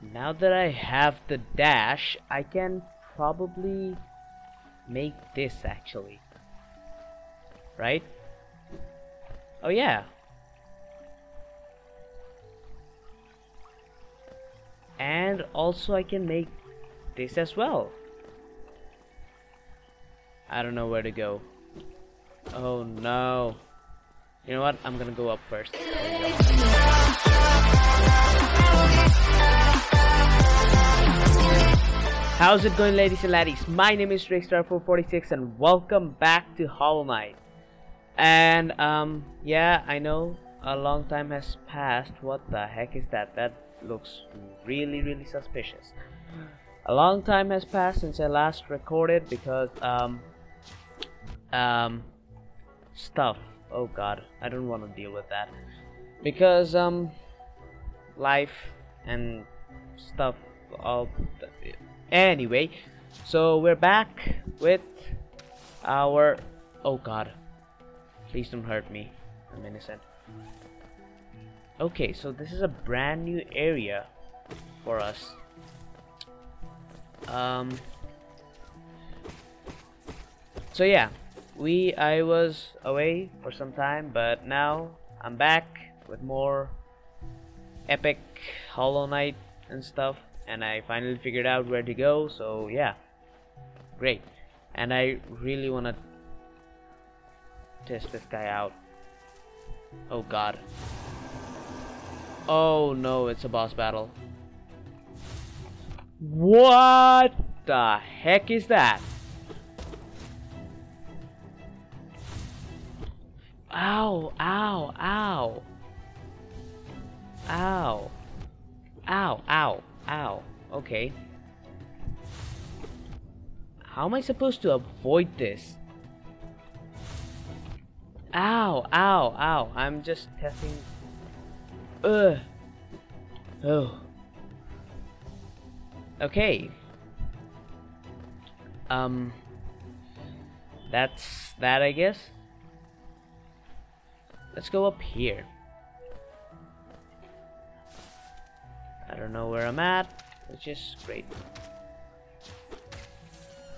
Now that I have the dash, I can probably make this actually. Right? Oh yeah. And also I can make this as well. I don't know where to go. Oh no. You know what? I'm gonna go up first. How's it going, ladies and laddies? My name is Rickstar446 and welcome back to Hollow Knight. And yeah, I know a long time has passed. What the heck is that? That looks really suspicious. A long time has passed since I last recorded because stuff. Oh god, I don't want to deal with that. Because life and stuff all that. Anyway, so we're back with our... Oh god, please don't hurt me, I'm innocent. Okay, so this is a brand new area for us. So yeah, I was away for some time, but now I'm back with more epic Hollow Knight and stuff. And I finally figured out where to go, so yeah, great. And I really want to test this guy out. Oh god. Oh no, it's a boss battle. What the heck is that? Ow, ow, ow. Ow. Ow, ow. Ow, okay. How am I supposed to avoid this? Ow, ow, ow. I'm just testing. Ugh. Oh. Okay. That's that, I guess. Let's go up here. I don't know where I'm at, which is great.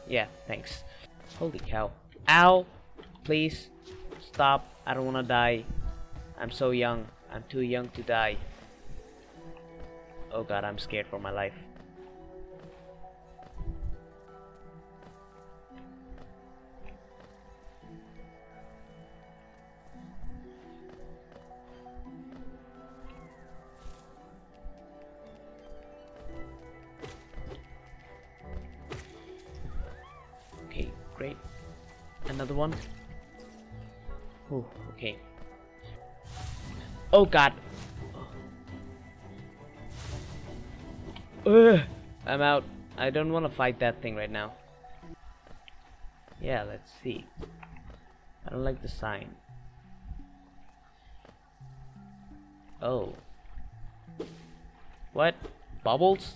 Yeah, thanks. Holy cow. Ow! Please stop. I don't wanna die. I'm so young. I'm too young to die. Oh god, I'm scared for my life. Great. Another one. Ooh, okay. Oh god. Ugh, I'm out. I don't want to fight that thing right now. Yeah, let's see. I don't like the sign. Oh. What? Bubbles?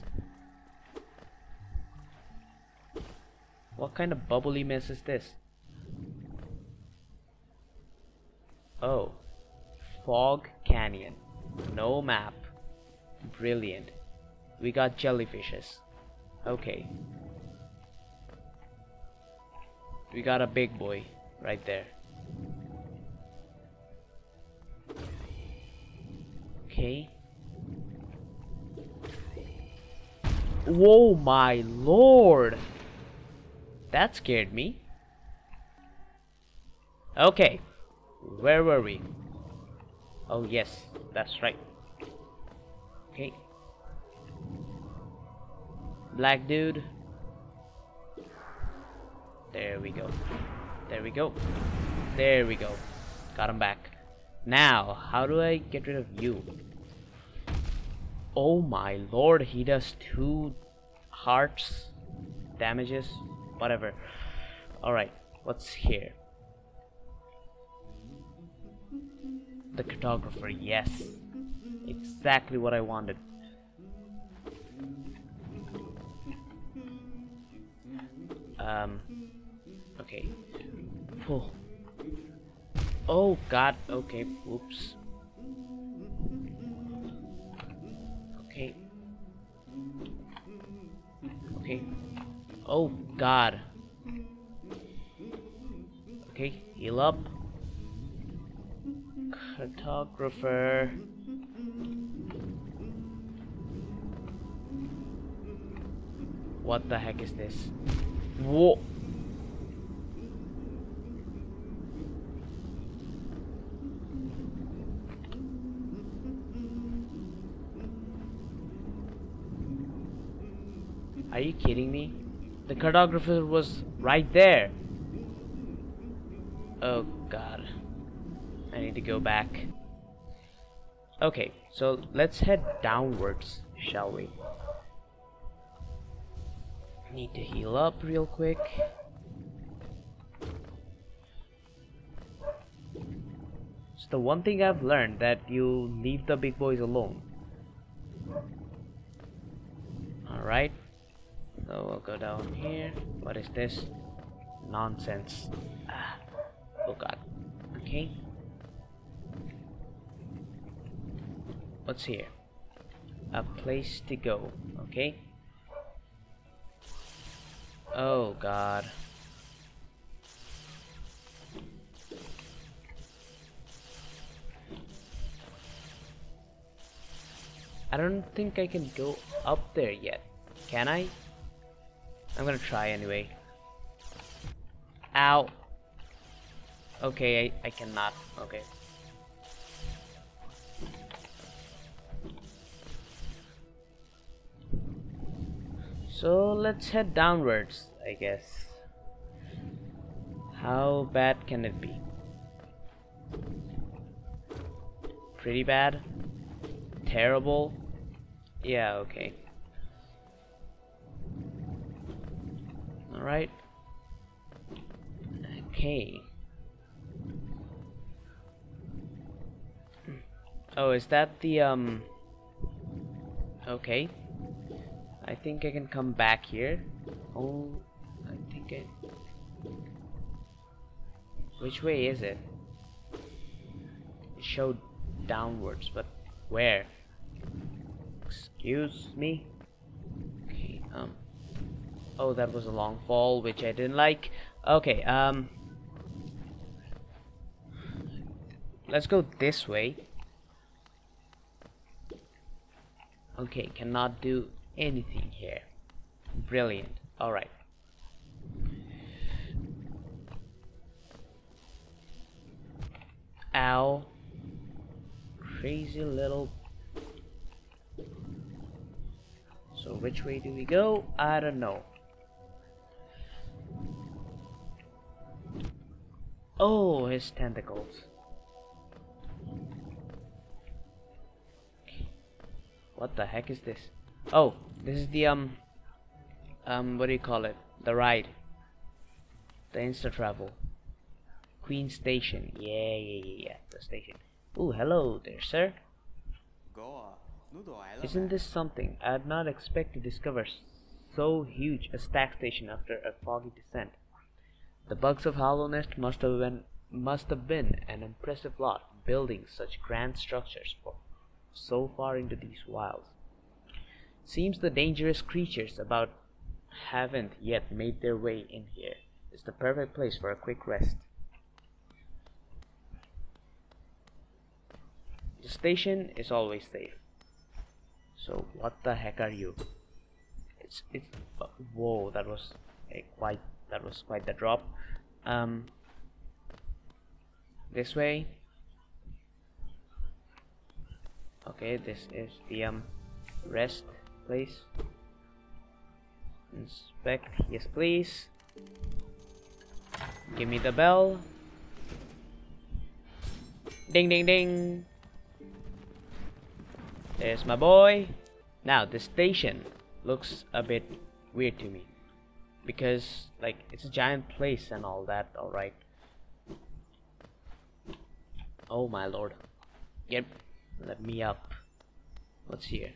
What kind of bubbly mess is this? Oh. Fog Canyon. No map. Brilliant. We got jellyfishes. Okay. We got a big boy right there. Okay. Whoa, my lord! That scared me. Okay, where were we? Oh yes, that's right. Okay. Black dude. There we go. There we go. There we go. Got him back. Now, how do I get rid of you? Oh my lord, he does 2 hearts damages. Whatever. Alright, what's here? The cartographer, yes. Exactly what I wanted. Okay. Oh god, okay, oops. Oh god. Okay, heal up. Cartographer. What the heck is this? Whoa. Are you kidding me? The cartographer was right there. Oh god. I need to go back. Okay, so let's head downwards, shall we? Need to heal up real quick. It's the one thing I've learned, that you leave the big boys alone. Alright. So we'll go down here. What is this? Nonsense. Ah. Oh god. Okay. What's here? A place to go. Okay. Oh god. I don't think I can go up there yet. Can I? I'm gonna try anyway. Ow. Okay, I cannot. Okay. So let's head downwards, I guess. How bad can it be? Pretty bad? Terrible? Yeah, okay. Alright. Okay. Oh, is that the, okay. I think I can come back here. Oh, I think I... Which way is it? It showed downwards, but where? Excuse me? Okay, oh, that was a long fall, which I didn't like. Okay, let's go this way. Okay, cannot do anything here. Brilliant. Alright. Ow. Crazy little... So which way do we go? I don't know. Oh, his tentacles. What the heck is this? Oh, this is the what do you call it? The ride. The insta travel. Queen Station. Yeah, the station. Ooh, hello there, sir. Isn't this something? I had not expected to discover so huge a stack station after a foggy descent. The bugs of Hollownest must have been an impressive lot, building such grand structures for so far into these wilds. Seems the dangerous creatures about haven't yet made their way in here. It's the perfect place for a quick rest. The station is always safe. So what the heck are you? Whoa, that was quite the drop. This way. Okay, this is the rest place. Inspect, yes please. Give me the bell. Ding ding ding. There's my boy. Now this station looks a bit weird to me, because like it's a giant place and all that. Alright. Oh my lord. Yep. Let me up. What's here?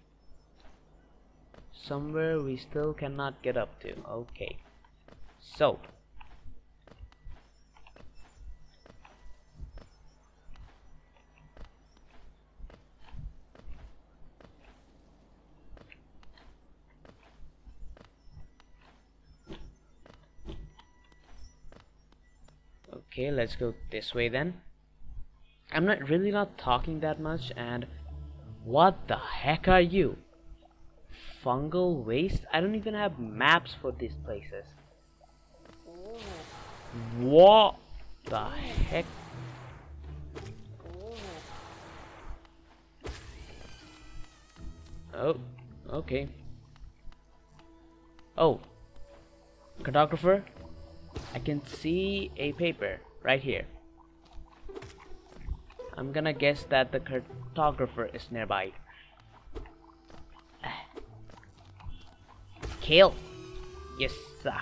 Somewhere we still cannot get up to. Okay. So. Okay, let's go this way then. I'm not really not talking that much. And what the heck are you? Fungal Waste? I don't even have maps for these places. What the heck? Oh, okay. Oh, cartographer, I can see a paper right here. I'm gonna guess that the cartographer is nearby. Kill! Yes, sir.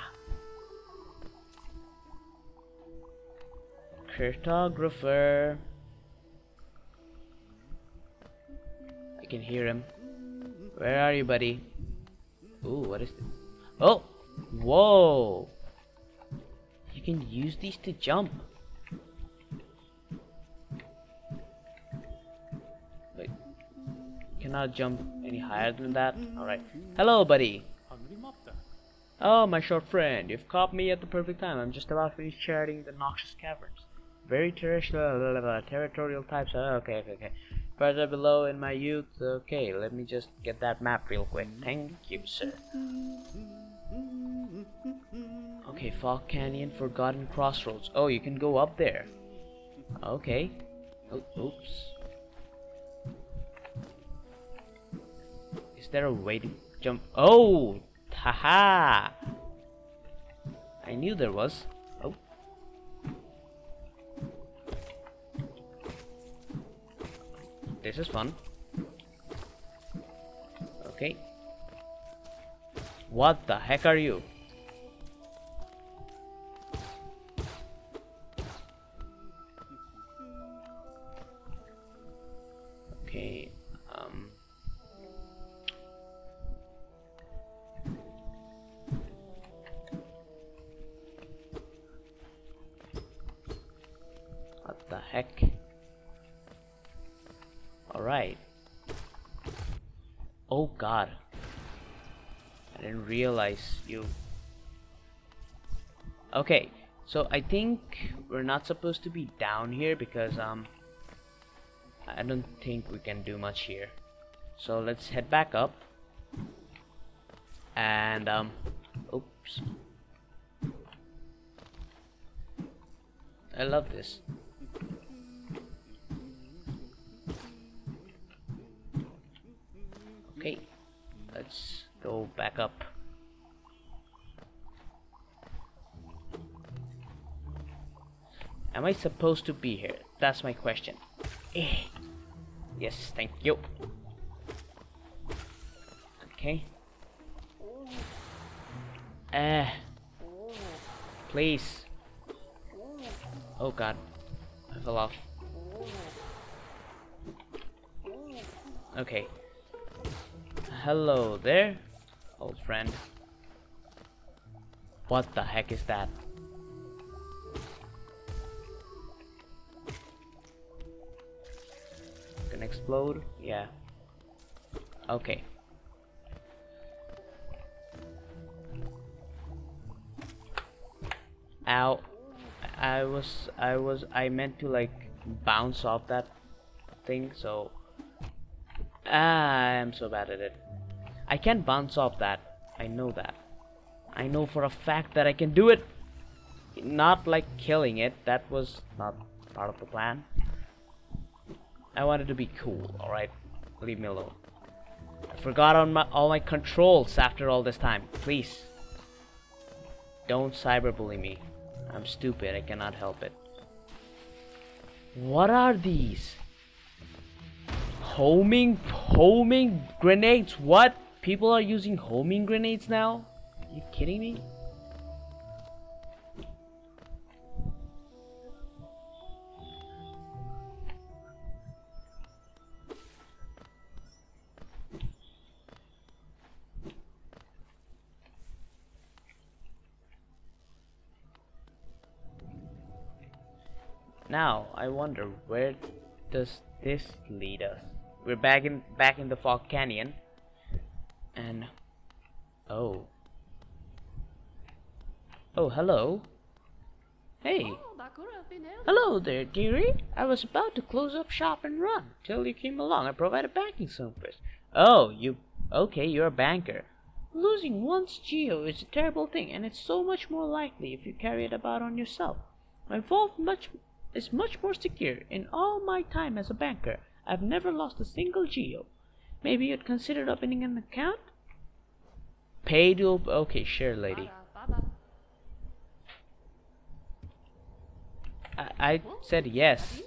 Cartographer. I can hear him. Where are you, buddy? Ooh, what is this? Oh! Whoa! You can use these to jump. Wait. Cannot jump any higher than that? Alright. Hello, buddy! Oh, my short friend, you've caught me at the perfect time. I'm just about finished charting the noxious caverns. Very terrestrial, territorial types. Okay, okay, okay. Further below in my youth. Okay, let me just get that map real quick. Thank you, sir. Okay, Fog Canyon, Forgotten Crossroads. Oh, you can go up there. Okay. Oh, oops. Is there a way to jump? Oh! Haha! I knew there was. Oh. This is fun. Okay. What the heck are you? Okay. The heck. All right. Oh God. I didn't realize you. Okay. So I think we're not supposed to be down here because I don't think we can do much here. So let's head back up. And oops. I love this. Okay, let's go back up. Am I supposed to be here? That's my question. Yes, thank you. Okay. Please. Oh God, I fell off. Okay. Hello there, old friend. What the heck is that? Gonna explode? Yeah. Okay. Ow. I meant to like bounce off that thing, so I'm so bad at it. I can't bounce off that. I know that. I know for a fact that I can do it. Not like killing it. That was not part of the plan. I wanted to be cool. All right, leave me alone. I forgot on all my controls after all this time. Please, don't cyberbully me. I'm stupid. I cannot help it. What are these? Homing grenades? What? People are using homing grenades now? Are you kidding me? Now I wonder, where does this lead us? We're back in the Fog Canyon. And oh hello. Hey! Hello there, dearie. I was about to close up shop and run till you came along. I provided banking service. Oh, you... Okay, you're a banker. Losing one's geo is a terrible thing, and it's so much more likely if you carry it about on yourself. My vault is much more secure. In all my time as a banker, I've never lost a single geo. Maybe you'd consider opening an account? Pay to... Okay, sure, lady. I said yes.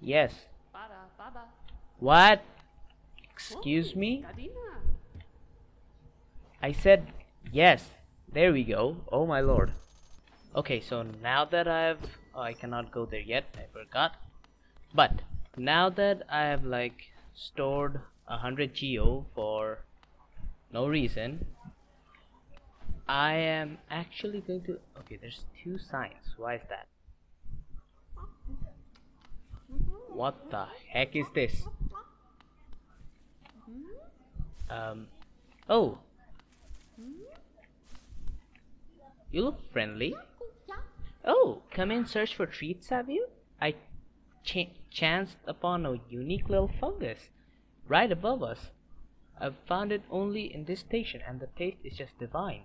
Yes. What? Excuse me? I said yes. There we go. Oh my lord. Okay, so now that I've... Oh, I cannot go there yet. I forgot. But now that I have like stored 100 geo for no reason, I am actually going to... Okay, there's two signs. Why is that? What the heck is this? Oh. You look friendly. Oh, come in search for treats, have you? I chanced upon a unique little fungus right above us. I've found it only in this station, and the taste is just divine.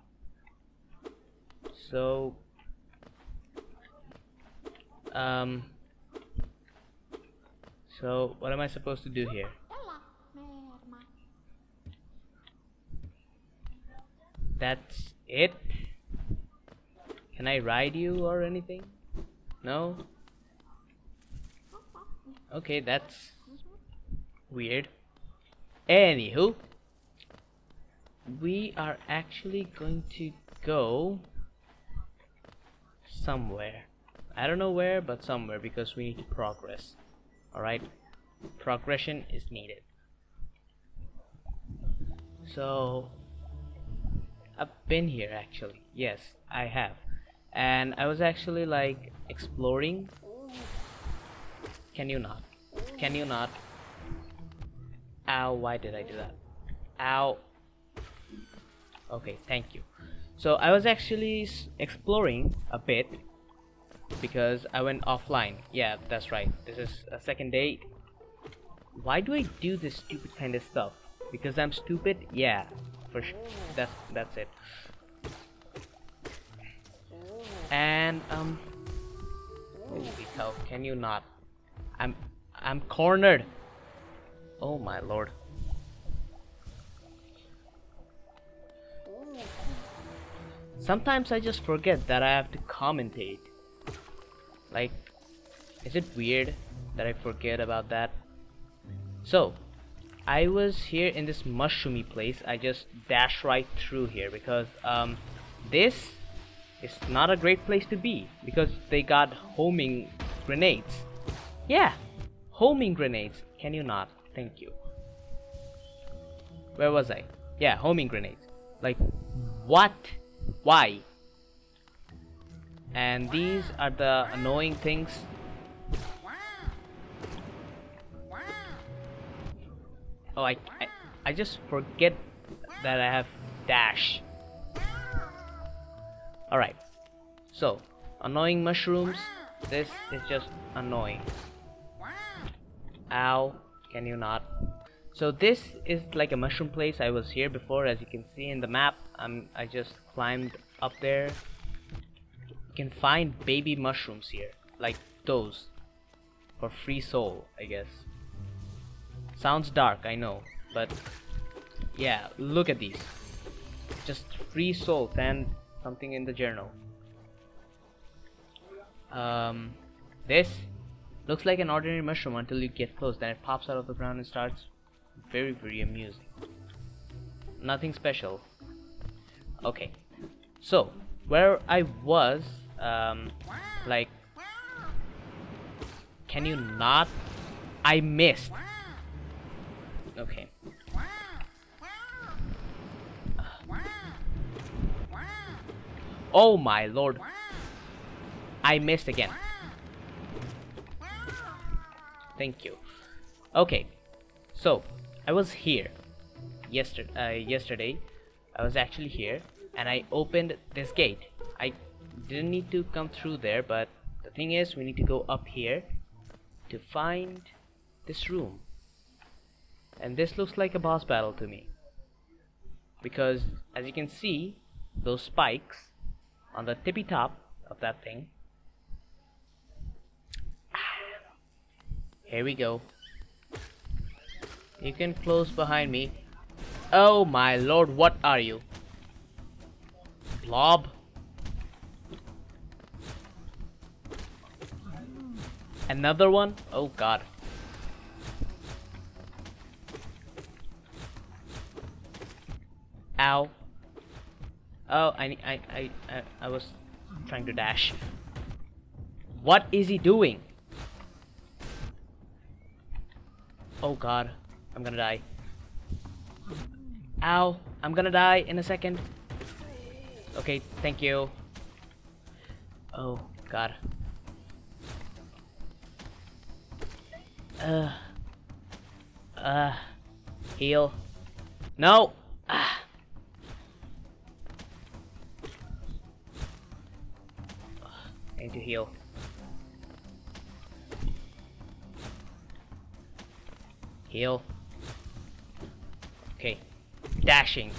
So, what am I supposed to do here? That's it? Can I ride you or anything? No? Okay, that's weird. Anywho, we are actually going to go somewhere. I don't know where, but somewhere, because we need to progress. Alright? Progression is needed. So... I've been here actually. Yes, I have. And I was actually like exploring. Can you not? Can you not? Ow, why did I do that? Ow. Okay, thank you. So I was actually exploring a bit because I went offline. Yeah, that's right. This is a second day. Why do I do this stupid kind of stuff? Because I'm stupid? Yeah. For sure, that's it. And holy cow, can you not? I'm cornered. Oh my lord. Sometimes I just forget that I have to commentate. Like, is it weird that I forget about that? So I was here in this mushroomy place. I just dashed right through here because this is not a great place to be because they got homing grenades. Yeah, homing grenades. Can you not? Thank you. Where was I? Yeah, homing grenades. Like, what? Why? And these are the annoying things. Oh, I just forget that I have dash. Alright. So, annoying mushrooms. This is just annoying. Ow. Can you not? So this is like a mushroom place. I was here before, as you can see in the map. I just climbed up there. You can find baby mushrooms here. Like those. For free soul, I guess. Sounds dark, I know, but yeah, look at these. Just free souls and something in the journal. This looks like an ordinary mushroom until you get close, then it pops out of the ground and starts very amusing. Nothing special. Okay, so where I was, like, can you not? I missed. Okay. Oh my lord. I missed again. Thank you. Okay. So, I was here yesterday. I was actually here and I opened this gate. I didn't need to come through there, but the thing is, we need to go up here to find this room. And this looks like a boss battle to me, because as you can see, those spikes on the tippy top of that thing. Here we go. You can close behind me. Oh my lord, what are you? Blob. Another one? Oh god. Ow. Oh, I was trying to dash. What is he doing? Oh god, I'm gonna die. Ow, I'm gonna die in a second. Okay, thank you. Oh god. Heal. No! I need to heal. Heal. Okay. Dashing.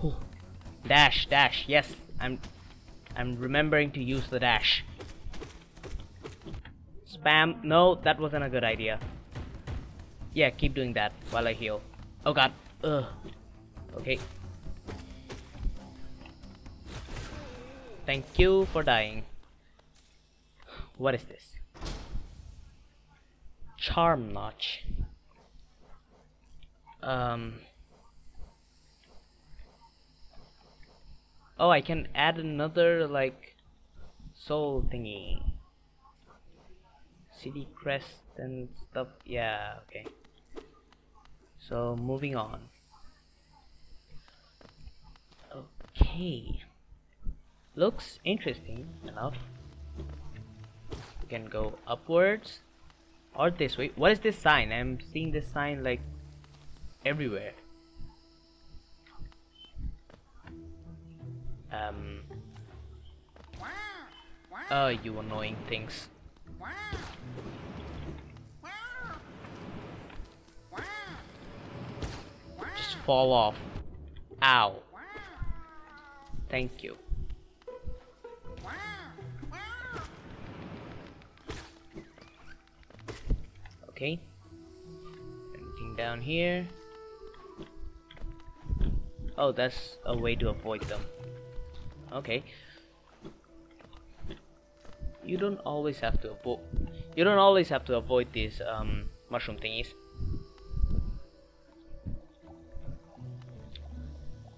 Whew. Dash, dash. Yes, I'm remembering to use the dash. Spam. No, that wasn't a good idea. Yeah, keep doing that while I heal. Oh god. Ugh. Okay. Thank you for dying. What is this? Charm notch. Oh, I can add another like soul thingy. City crest and stuff. Yeah, okay. So moving on. Okay. Looks interesting enough. We can go upwards or this way. What is this sign? I'm seeing this sign like everywhere. Oh, you annoying things. Just fall off. Ow. Thank you. Okay. Anything down here? Oh, that's a way to avoid them. Okay. You don't always have to avoid. You don't always have to avoid these mushroom thingies.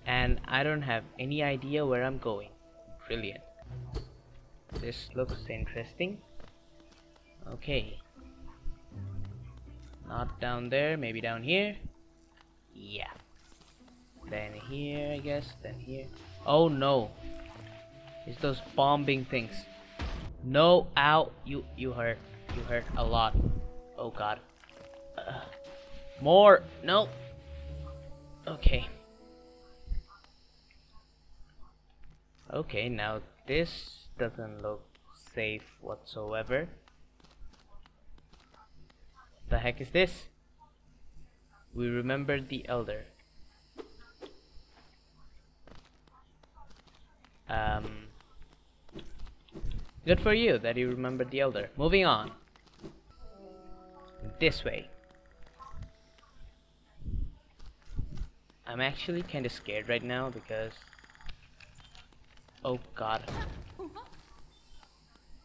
And I don't have any idea where I'm going. Brilliant. This looks interesting. Okay. Not down there, maybe down here. Yeah. Then here, I guess. Then here. Oh no! It's those bombing things. No, ow! You hurt. You hurt a lot. Oh god. More! No! Okay. Okay, now this doesn't look safe whatsoever. The heck is this? We remembered the elder. Good for you that you remembered the elder. Moving on. This way. I'm actually kinda scared right now because... Oh god.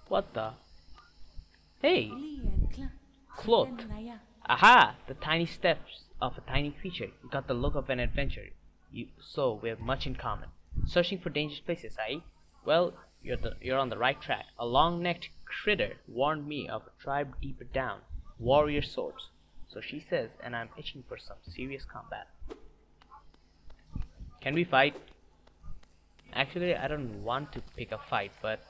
What the? Hey! Cloth. Aha! The tiny steps of a tiny creature. You got the look of an adventurer. So we have much in common. Searching for dangerous places, eh? Well, you're on the right track. A long-necked critter warned me of a tribe deeper down. Warrior swords. So she says, and I'm itching for some serious combat. Can we fight? Actually, I don't want to pick a fight, but...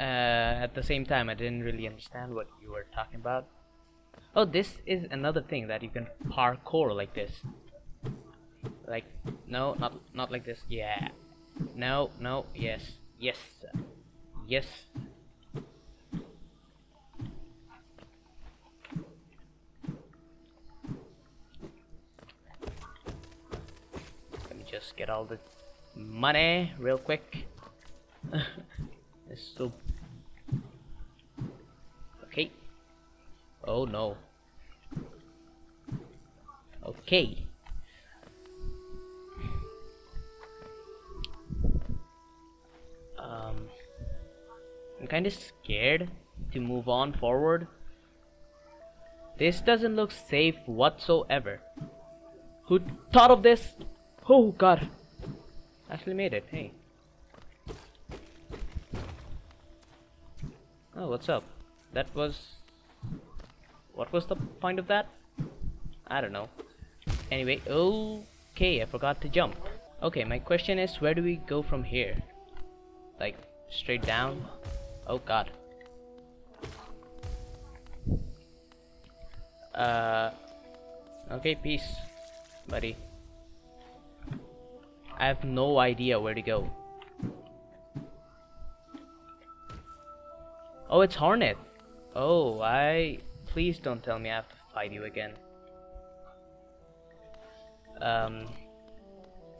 at the same time, I didn't really understand what you were talking about. Oh, this is another thing that you can parkour like this. Like, no, not like this. Yeah. No, no, yes. Yes. Yes. Let me just get all the money real quick. It's so... Okay. Oh no. Okay. I'm kind of scared to move on forward. This doesn't look safe whatsoever. Who thought of this? Oh god. Actually made it, hey. Oh, what's up? That was... What was the point of that? I don't know. Anyway, okay, I forgot to jump. Okay, my question is, where do we go from here? Like, straight down? Oh god. Okay, peace, buddy. I have no idea where to go. Oh, it's Hornet. Oh, please don't tell me I have to fight you again.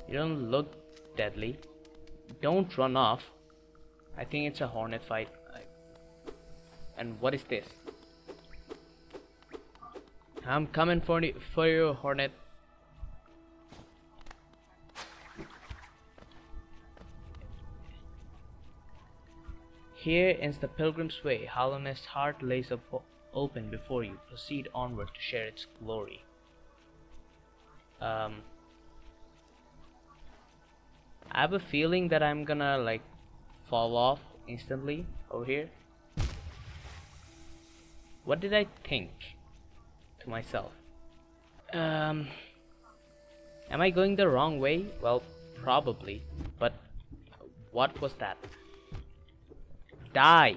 You don't look deadly. Don't run off. I think it's a Hornet fight. And what is this? I'm coming for you, Hornet. Here ends the pilgrim's way. Hollownest's heart lays open before you. Proceed onward to share its glory. I have a feeling that I'm gonna like fall off instantly over here. What did I think to myself? Am I going the wrong way? Well, probably. But what was that? Die!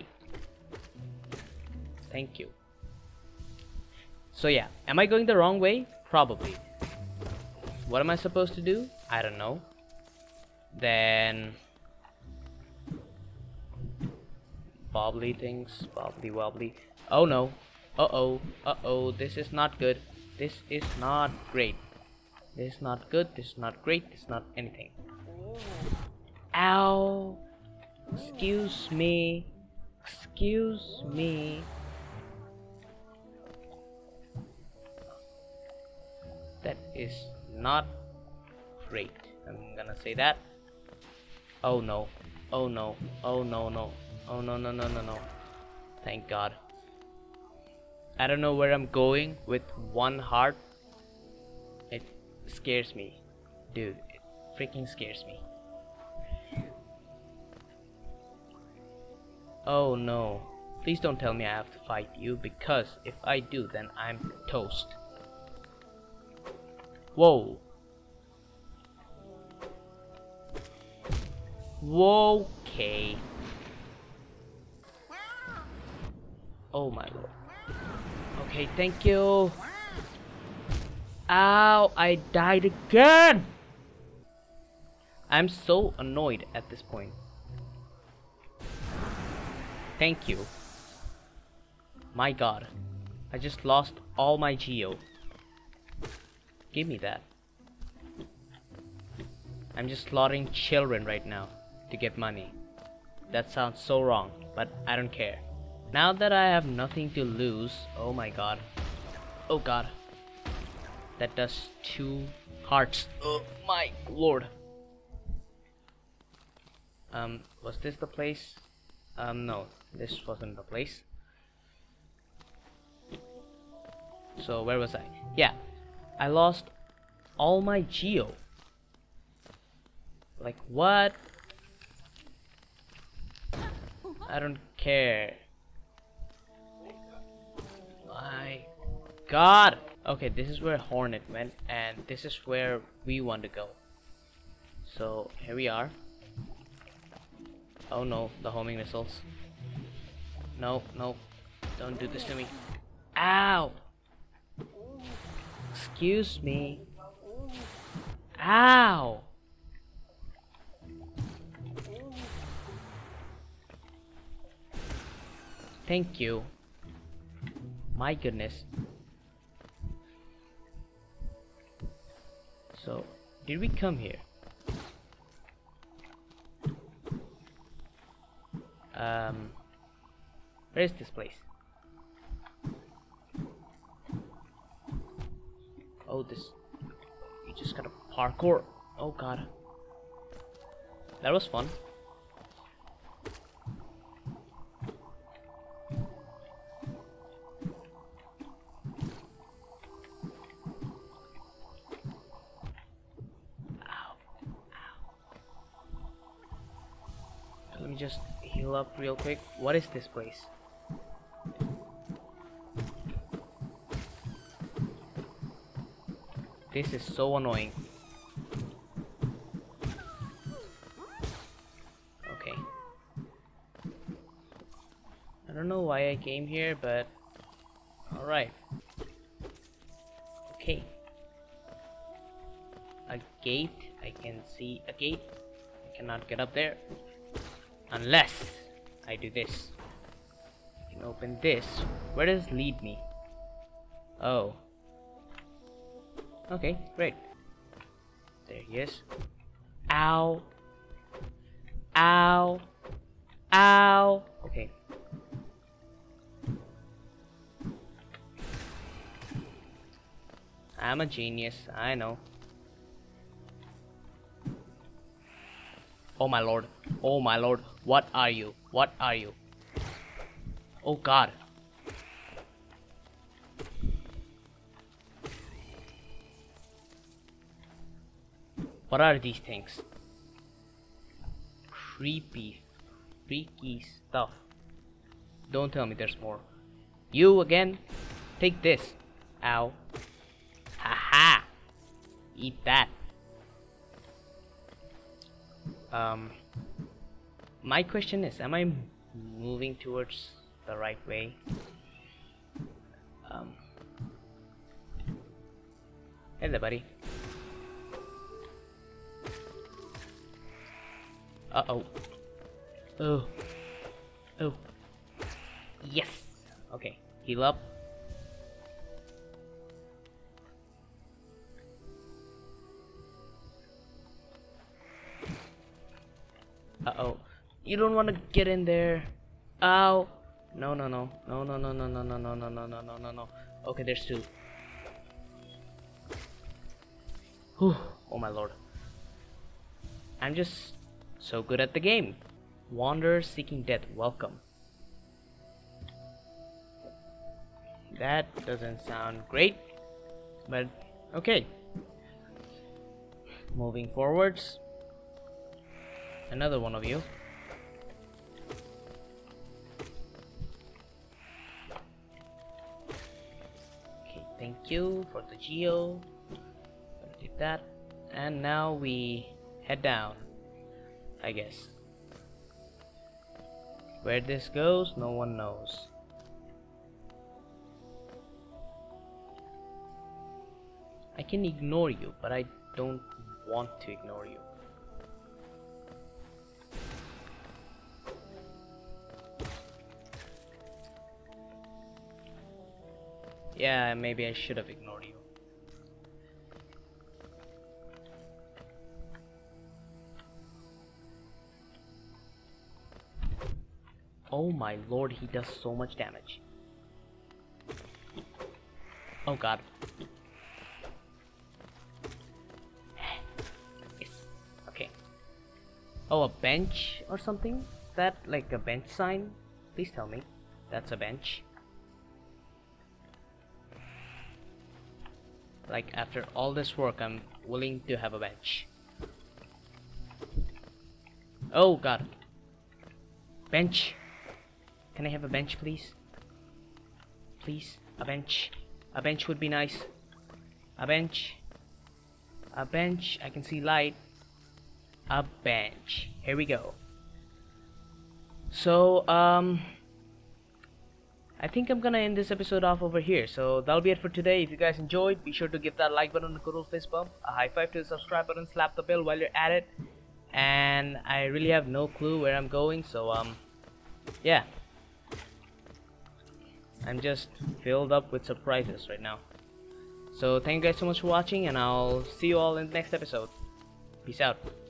Thank you. So yeah, am I going the wrong way? Probably. What am I supposed to do? I don't know. Then... bobbly things, bobbly wobbly. Oh no. Uh-oh. Uh-oh. This is not good. This is not great. This is not good. This is not great. This is not anything. Ow! Excuse me. Excuse me. That is not great. I'm gonna say that. Oh no. Oh no. Oh no no. Oh no no no no no. Thank god. I don't know where I'm going with one heart. It scares me. Dude, it freaking scares me. Oh no, please don't tell me I have to fight you, because if I do, then I'm toast. Whoa. Whoa, okay. Oh my lord. Okay, thank you. Ow, I died again! I'm so annoyed at this point. Thank you. My god. I just lost all my geo. Give me that. I'm just slaughtering children right now to get money. That sounds so wrong, but I don't care. Now that I have nothing to lose, oh my god. Oh god. That does 2 hearts. Oh my lord. Was this the place? No, this wasn't the place. So where was I? Yeah, I lost all my geo. Like what? I don't care. My god. Okay, this is where Hornet went, and this is where we want to go. So here we are. Oh no, the homing missiles. No, no, don't do this to me. Ow! Excuse me. Ow! Thank you. My goodness. So, did we come here? Where is this place? Oh, this. You just gotta parkour. Oh god. That was fun. Just heal up real quick. What is this place? This is so annoying. Okay. I don't know why I came here, but alright. Okay. A gate. I can see a gate. I cannot get up there. Unless I do this. I can open this. Where does this lead me? Oh. Okay, great. There he is. Ow. Ow. Ow. Okay. I'm a genius, I know. Oh my lord. Oh my lord. What are you? What are you? Oh god. What are these things? Creepy, freaky stuff. Don't tell me there's more. You again? Take this. Ow. Haha. Eat that. My question is, am I moving towards the right way? Hey there, buddy. Uh-oh. Oh. Oh. Yes! Okay, heal up. Uh-oh. You don't want to get in there. Ow. No, no, no. No, no, no, no, no, no, no, no, no, no, no, no, no. Okay, there's two. Whew. Oh my lord. I'm just so good at the game. Wanderer seeking death. Welcome. That doesn't sound great. But, okay. Moving forwards. Another one of you. Okay, thank you for the geo. I did that. And now we head down, I guess. Where this goes, no one knows. I can ignore you, but I don't want to ignore you. Yeah, maybe I should have ignored you. Oh my lord, he does so much damage. Oh god. Yes. Okay. Oh, a bench or something? Is that like a bench sign? Please tell me. That's a bench. Like, after all this work, I'm willing to have a bench. Oh god. Bench. Can I have a bench, please? Please, a bench. A bench would be nice. A bench. A bench. I can see light. A bench. Here we go. So, I think I'm gonna end this episode off over here. So that'll be it for today. If you guys enjoyed, be sure to give that like button a good old fist bump, a high five to the subscribe button, slap the bell while you're at it. And I really have no clue where I'm going, so yeah, I'm just filled up with surprises right now. So thank you guys so much for watching, and I'll see you all in the next episode. Peace out.